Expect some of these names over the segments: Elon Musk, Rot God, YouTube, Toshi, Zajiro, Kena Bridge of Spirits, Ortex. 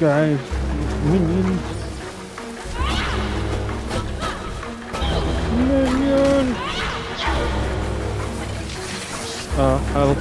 Guys, minions. Minions! Help.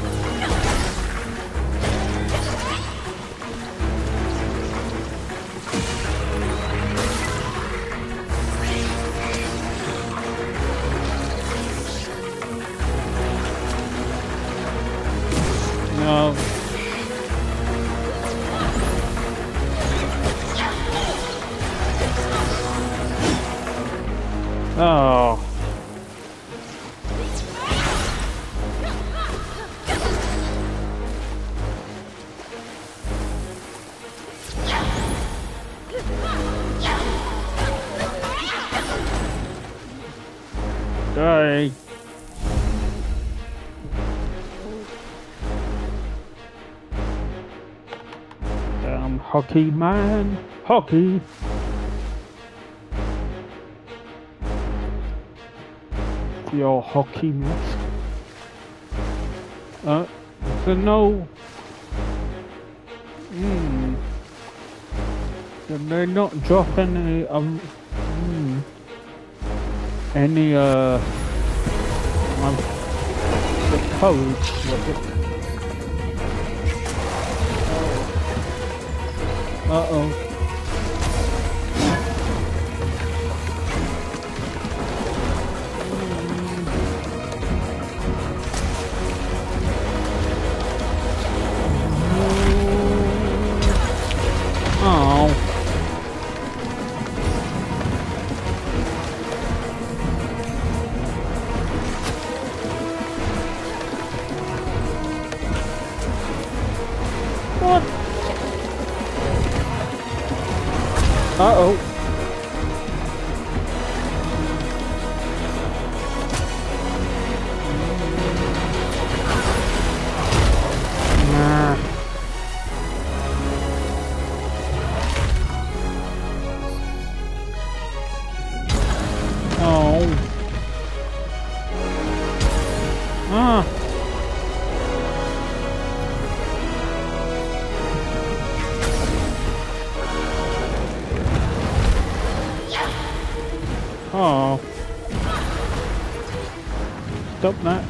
Hockey man, hockey. Your hockey mask. So no. They're not dropping any the codes. Uh-oh. Oh. Uh-oh. Stop that.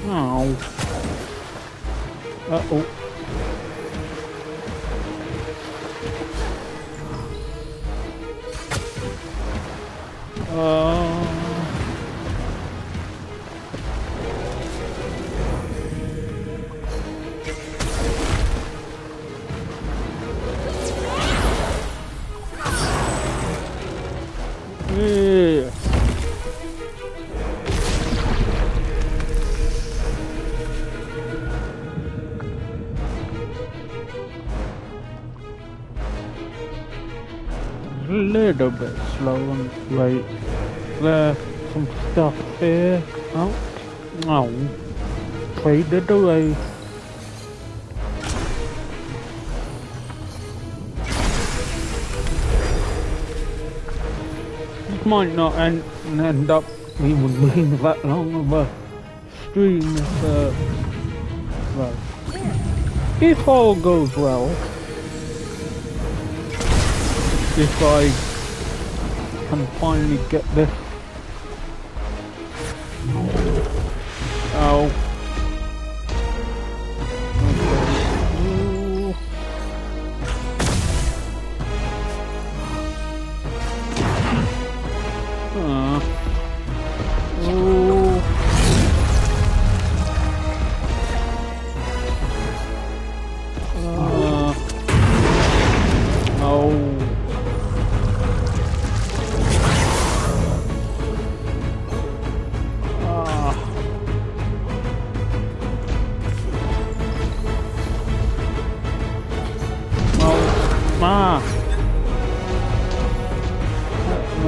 Oh. Uh-oh. Little bit slow and right there. Some stuff here. Oh, no, oh. Traded away. This might not end up even being that long of a stream. Well, if all goes well, if I can finally get this. Oh.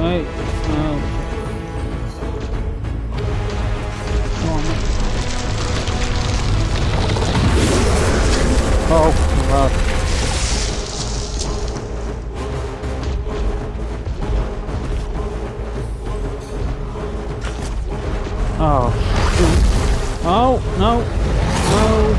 Okay. Oh no. Oh.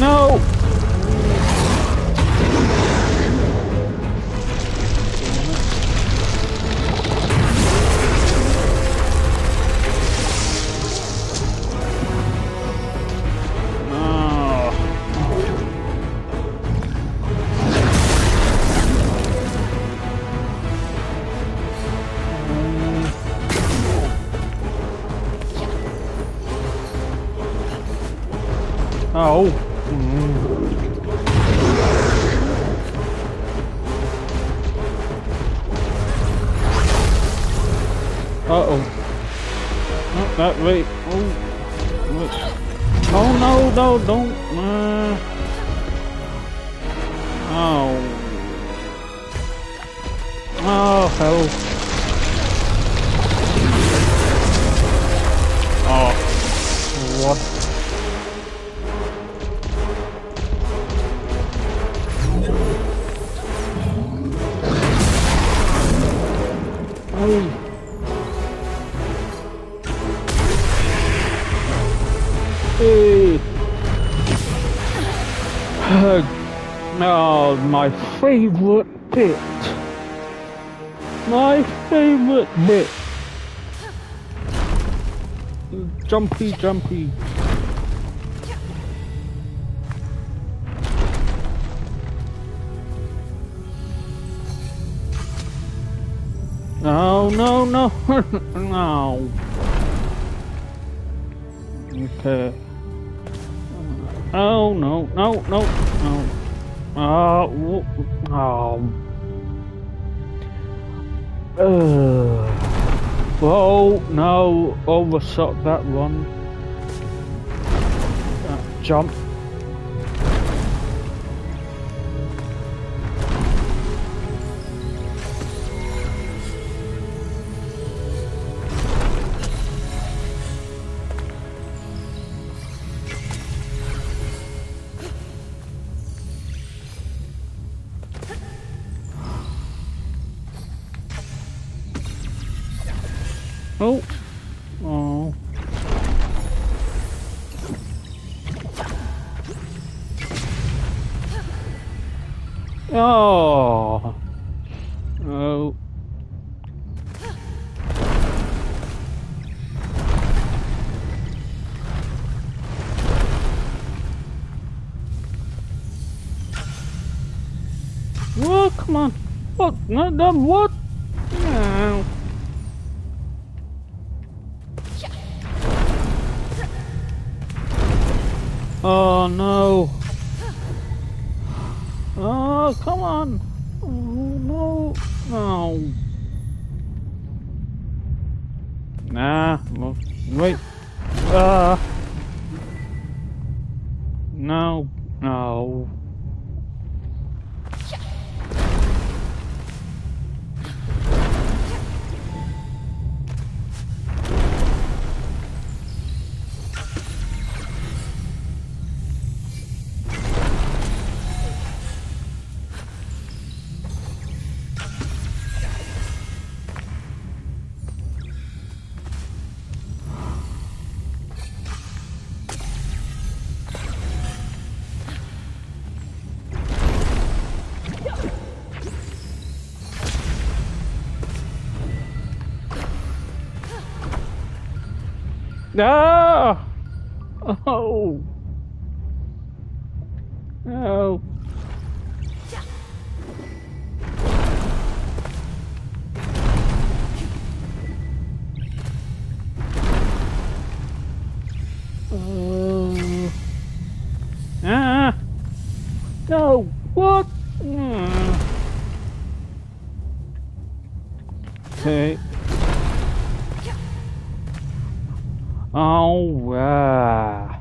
No! Oh. Uh-oh. Not that way. Oh. Oh no, no, don't. Oh. Oh, hell. Oh. What? Oh, my favorite bit. My favorite bit. Jumpy, jumpy. No, no, no, no. Okay. Oh, no, no, no, no. Oh, oh. Oh, no, overshot that one. Jump. Oh, oh. Oh. Oh. What? Come on. What? Not that what? No. Oh no! Oh, come on! Oh no! No! Nah, wait! No! No! No! Oh! No! Oh! Ah! No! What? Okay. Oh, wow.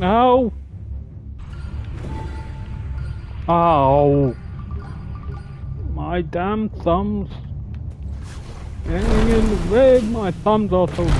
No. Oh. My damn thumbs. Getting in the way, my thumbs are so good.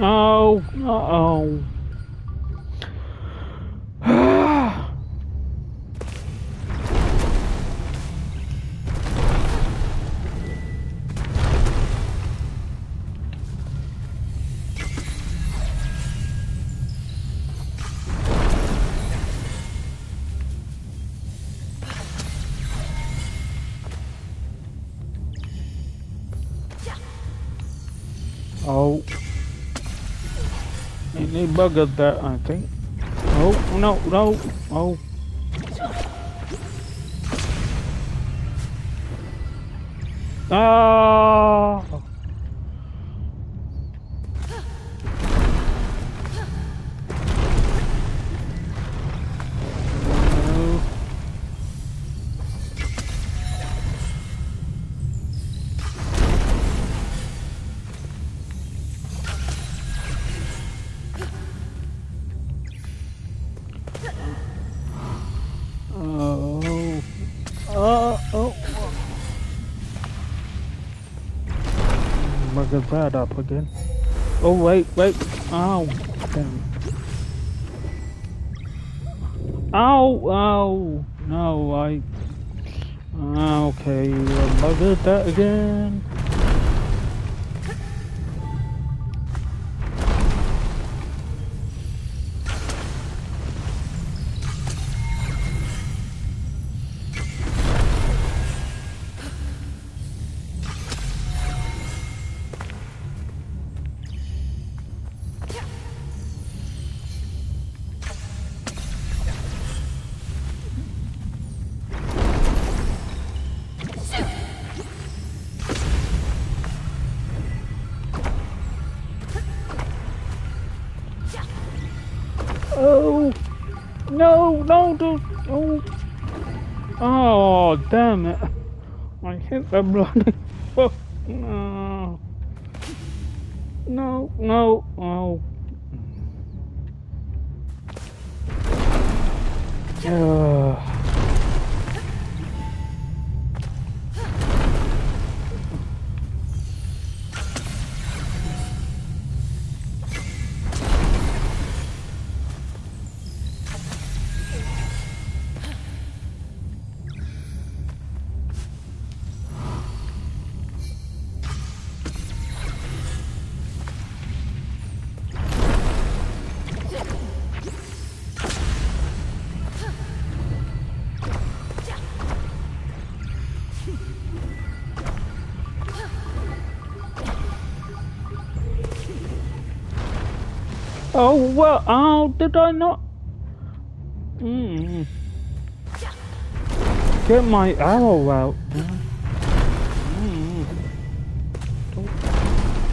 No, uh-oh. They buggered that, I think. Oh, no, no, oh. Ah! Oh. Get that up again. Oh wait, wait. Ow. Damn. Ow, ow. No, I. Okay, I'll get that again. Oh, damn it. I hit the bloody. Oh, no. No, no, oh. Oh, well, oh, did I not? Get my arrow out.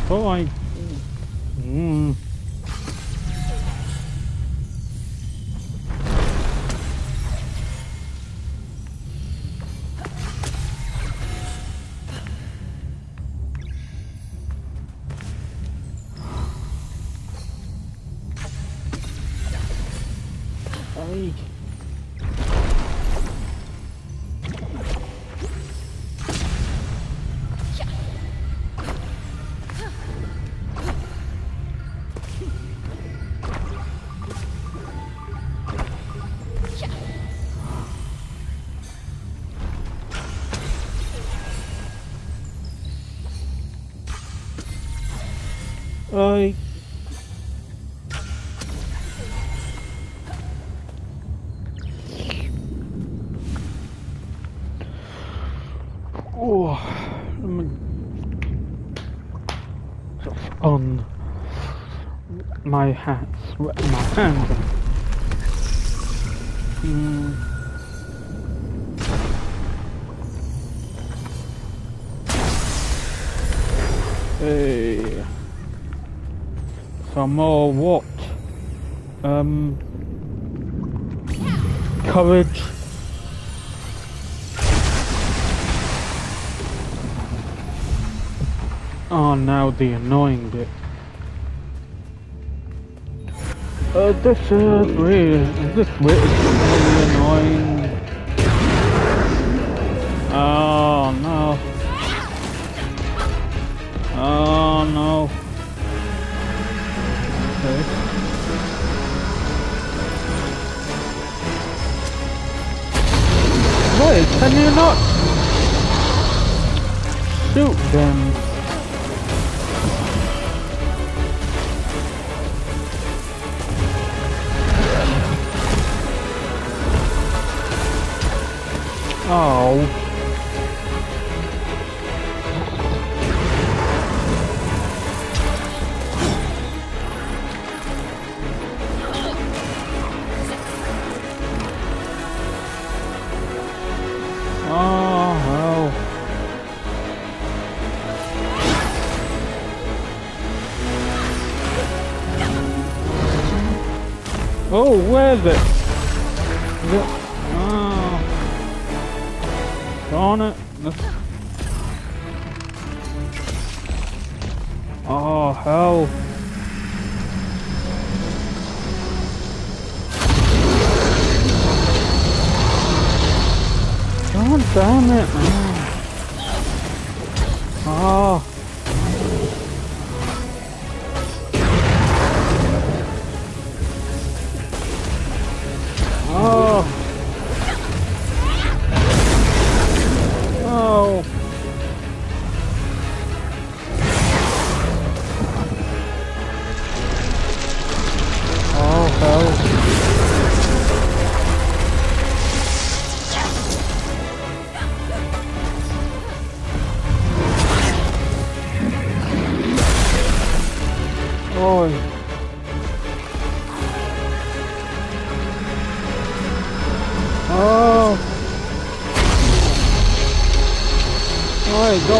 Oh, I. I. Oh, on my hats, my hands. Hey. Some more what? Courage. Oh, now the annoying bit. This is really, this bit is really annoying. Oh no. Oh no. Why can you not shoot them? Oh. where's it? Oh. Darn it. Oh, hell. God damn it, man. Oh.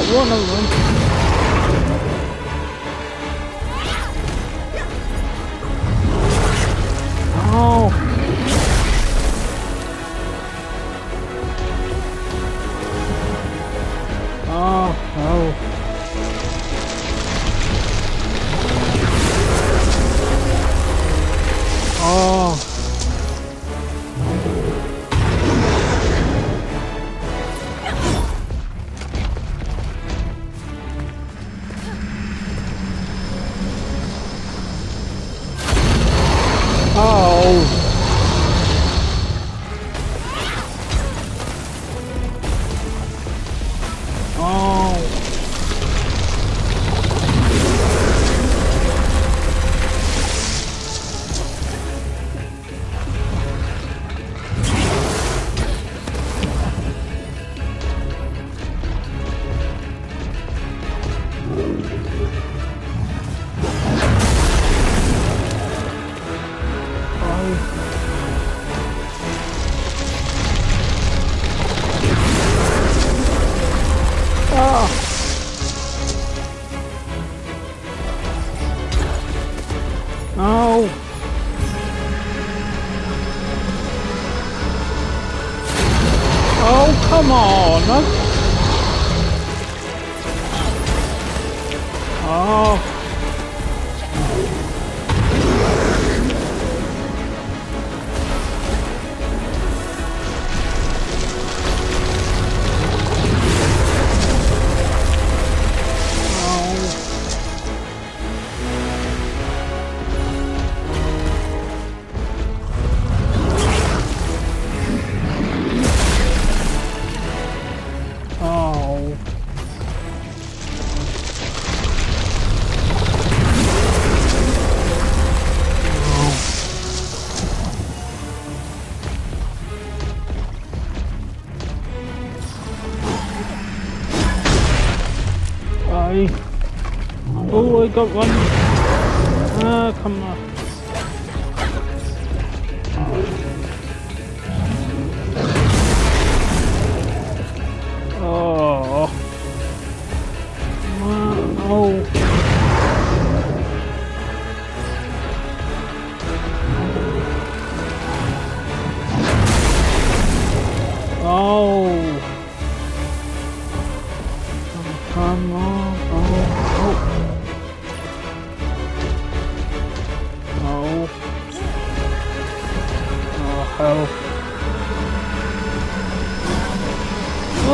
One of them. Oh. Oh, oh. Oh. Come on! Oh! Oh, I got one. Ah, come on. Oh. Oh. Oh. Oh, come on. Oh.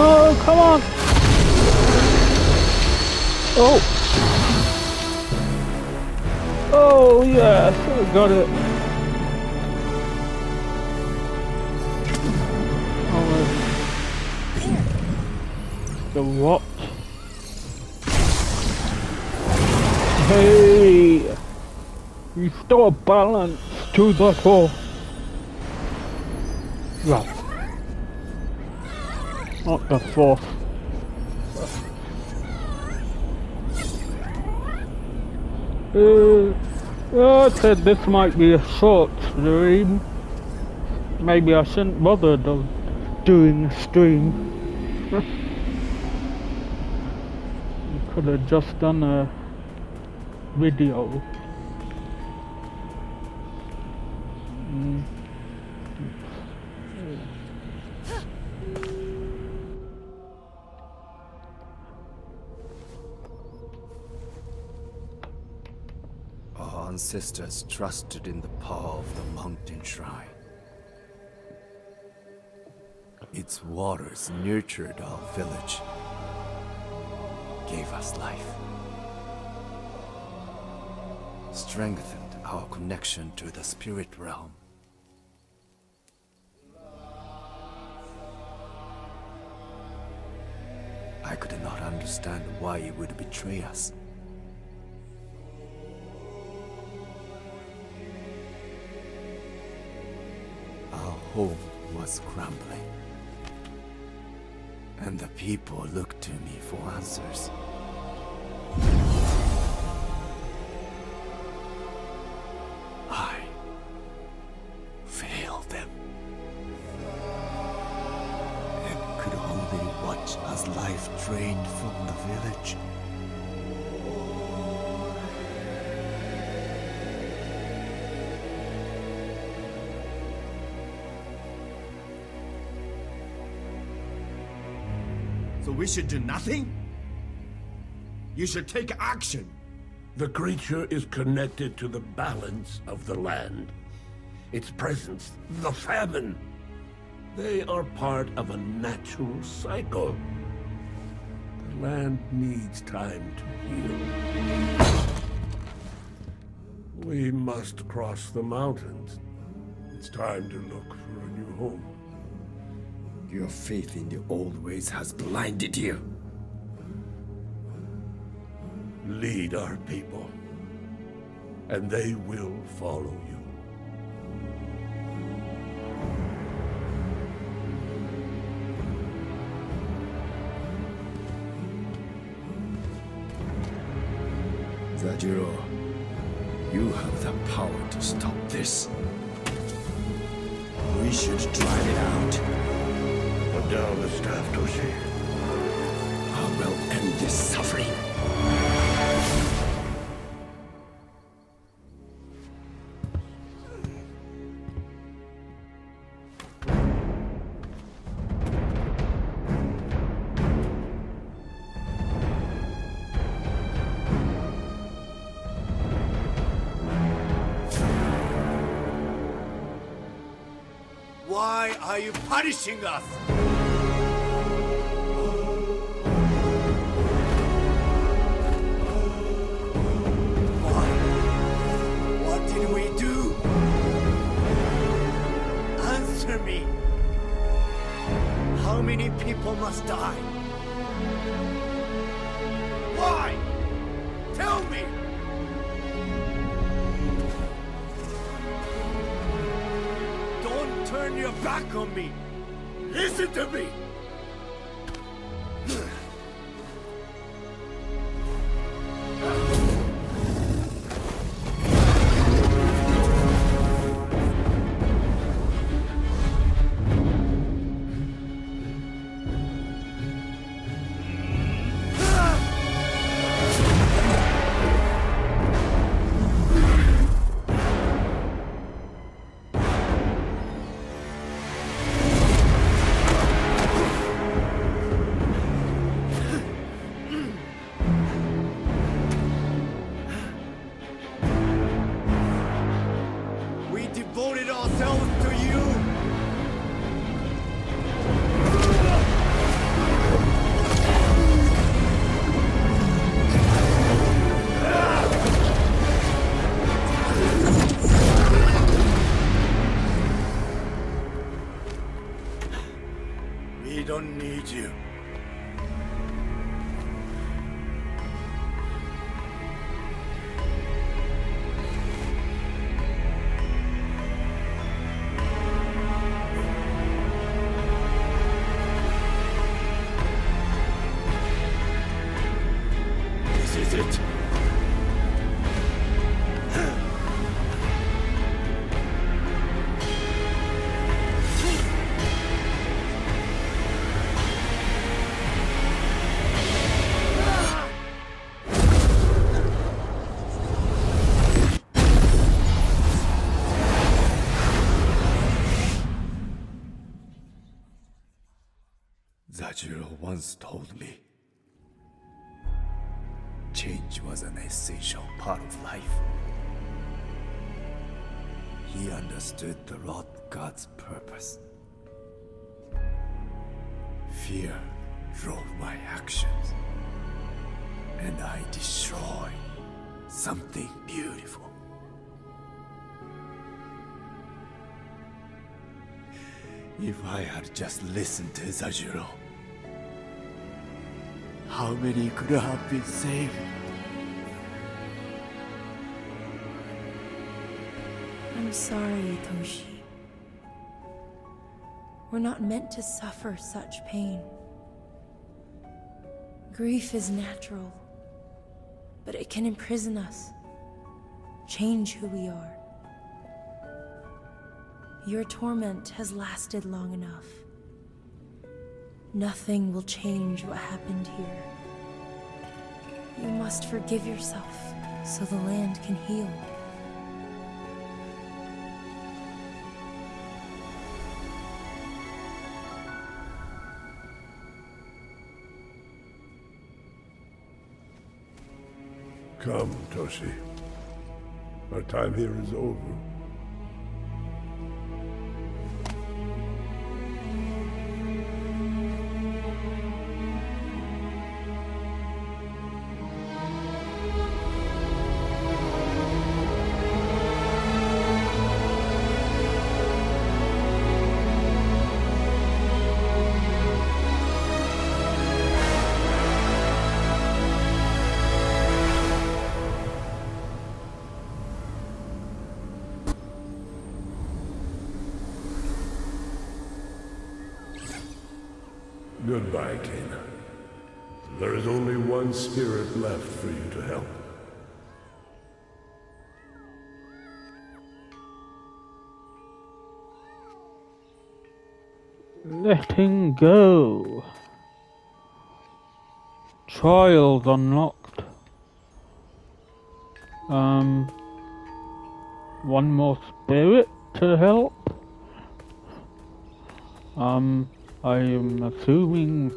Oh, come on. Oh. Oh, yeah, I should have got it. Oh, the what? Hey, restore balance to the core. Right. Not the fourth. I said this might be a short stream. Maybe I shouldn't bother doing a stream. I could have just done a video. ancestors trusted in the power of the mountain shrine. Its waters nurtured our village, gave us life, strengthened our connection to the spirit realm. I could not understand why it would betray us. Our home was crumbling, and the people looked to me for answers. I failed them, and could only watch as life drained from the village. We should do nothing? You should take action. The creature is connected to the balance of the land. Its presence, the famine. They are part of a natural cycle. The land needs time to heal. We must cross the mountains. It's time to look for a new home. Your faith in the old ways has blinded you. Lead our people, and they will follow you. Zajiro, you have the power to stop this. We should drive it out. Put down the staff, Toshi. I will end this suffering. Why are you punishing us? People must die. Why? Tell me! Don't turn your back on me. Listen to me! Zajiro once told me change was an essential part of life. He understood the Rot God's purpose. Fear drove my actions, and I destroyed something beautiful. If I had just listened to Zajiro, how many could have been saved? I'm sorry, Toshi. We're not meant to suffer such pain. Grief is natural, but it can imprison us, change who we are. Your torment has lasted long enough. Nothing will change what happened here. You must forgive yourself so the land can heal. Come, Toshi. Our time here is over. Goodbye, Kena. There is only one spirit left for you to help. Letting go. Trials unlocked. One more spirit to help. I am assuming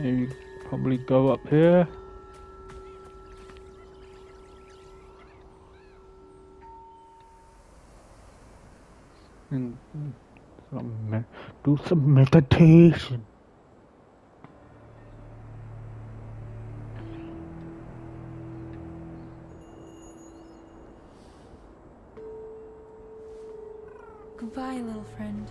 you probably go up here. And do some meditation. Goodbye, little friend.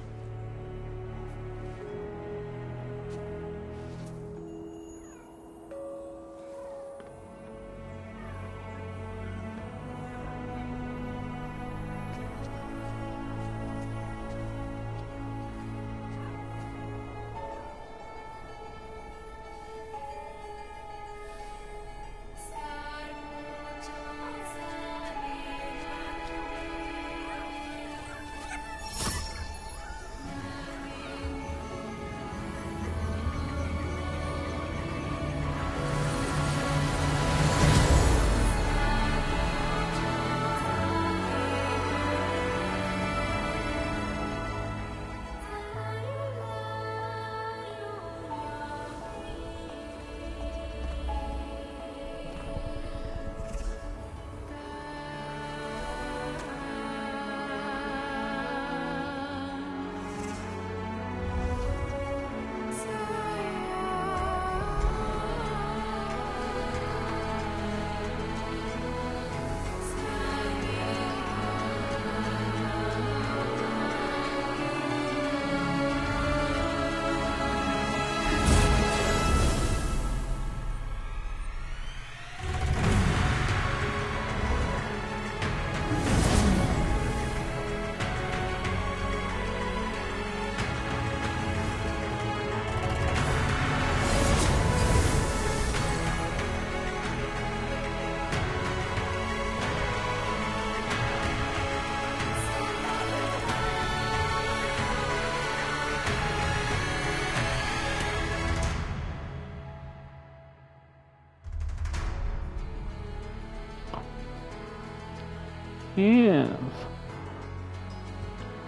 Yes.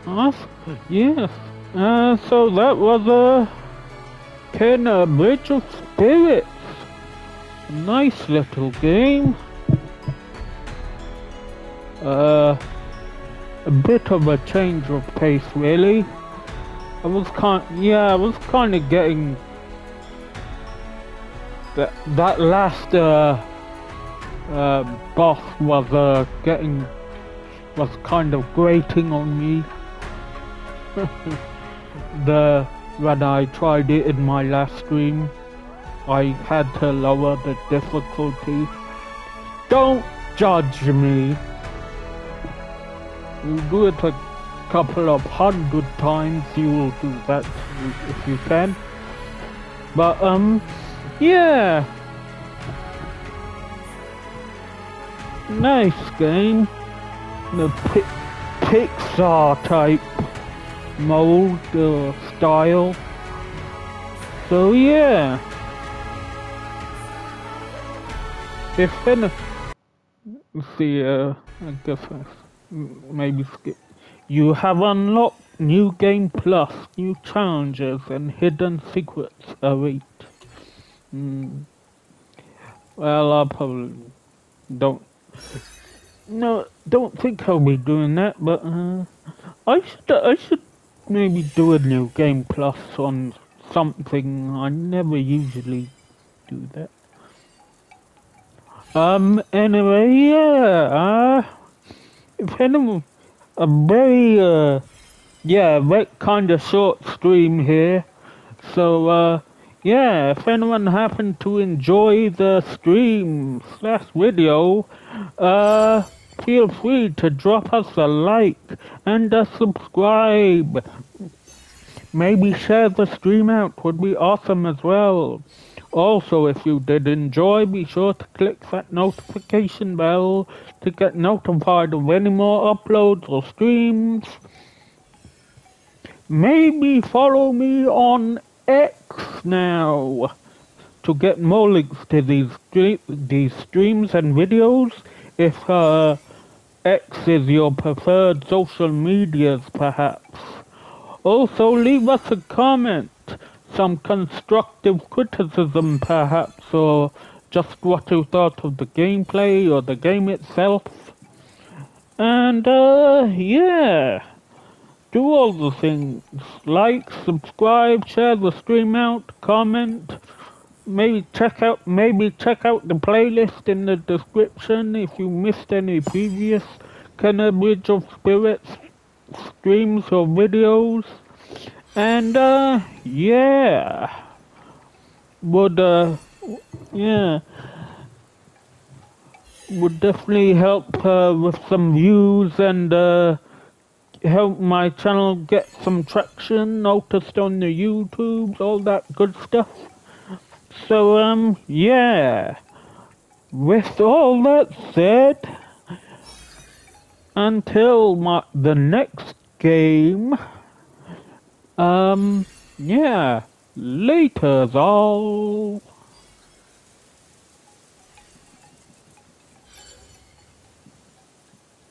Awesome. Yes. So that was a Kena Bridge of Spirits. Nice little game. A bit of a change of pace, really. I was kind of getting that last boss was kind of grating on me. When I tried it in my last stream, I had to lower the difficulty. Don't judge me. You do it a couple of hundred times, you will do that if you can. But yeah, nice game. The Pixar type mold or style. So yeah, if any, see, I guess I maybe skip. You have unlocked New Game Plus, new challenges and hidden secrets await. Well, I probably don't think I'll be doing that, but I should maybe do a New Game Plus on something. I never usually do that. Anyway, yeah, if anyone, a very, very kind of short stream here, so, yeah, if anyone happened to enjoy the stream/video, feel free to drop us a like and a subscribe. Maybe share the stream out would be awesome as well. Also, if you did enjoy, be sure to click that notification bell to get notified of any more uploads or streams. Maybe follow me on X now to get more links to these streams and videos, if X is your preferred social medias, perhaps. Also, leave us a comment. Some constructive criticism, perhaps, or just what you thought of the gameplay or the game itself. And, yeah, do all the things. Like, subscribe, share the stream out, comment. Maybe check out the playlist in the description if you missed any previous Kena Bridge of Spirits streams or videos. And, yeah, would definitely help with some views and help my channel get some traction, noticed on the YouTubes, all that good stuff. So, yeah, with all that said, until the next game... yeah, later's all.